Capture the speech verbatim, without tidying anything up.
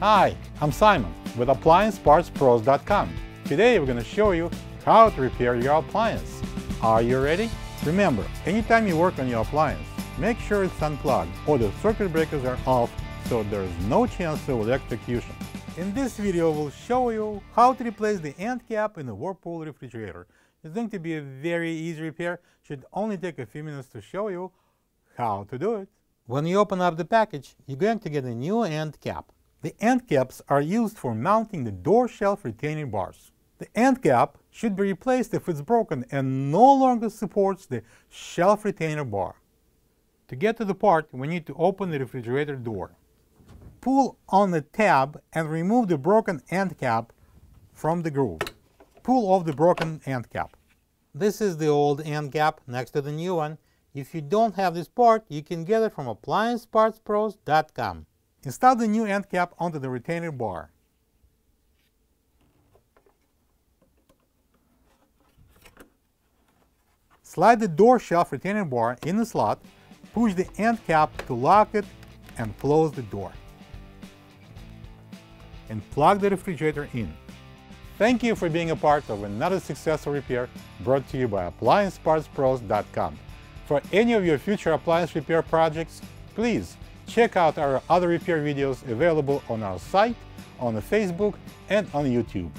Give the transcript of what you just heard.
Hi, I'm Simon with Appliance Parts Pros dot com. Today we're going to show you how to repair your appliance. Are you ready? Remember, anytime you work on your appliance, make sure it's unplugged or the circuit breakers are off so there's no chance of electrocution. In this video, we'll show you how to replace the end cap in the Whirlpool refrigerator. It's going to be a very easy repair. Should only take a few minutes to show you how to do it. When you open up the package, you're going to get a new end cap. The end caps are used for mounting the door shelf retaining bars. The end cap should be replaced if it's broken and no longer supports the shelf retainer bar. To get to the part, we need to open the refrigerator door. Pull on the tab and remove the broken end cap from the groove. Pull off the broken end cap. This is the old end cap next to the new one. If you don't have this part, you can get it from Appliance Parts Pros dot com. Install the new end cap onto the retainer bar. Slide the door shelf retainer bar in the slot, push the end cap to lock it, and close the door. And plug the refrigerator in. Thank you for being a part of another successful repair brought to you by Appliance Parts Pros dot com. For any of your future appliance repair projects, please check out our other repair videos available on our site, on Facebook, and on YouTube.